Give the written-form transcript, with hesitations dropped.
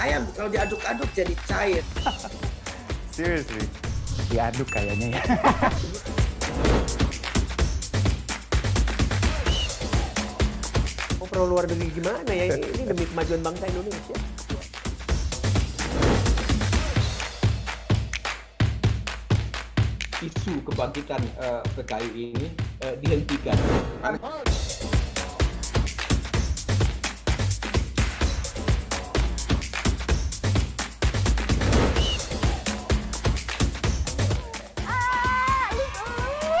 Ayam kalau diaduk-aduk jadi cair. Seriously, diaduk kayaknya ya. Oh, pro luar negeri gimana ya? Ini demi kemajuan bangsa Indonesia. Isu kebangkitan PKI ini dihentikan.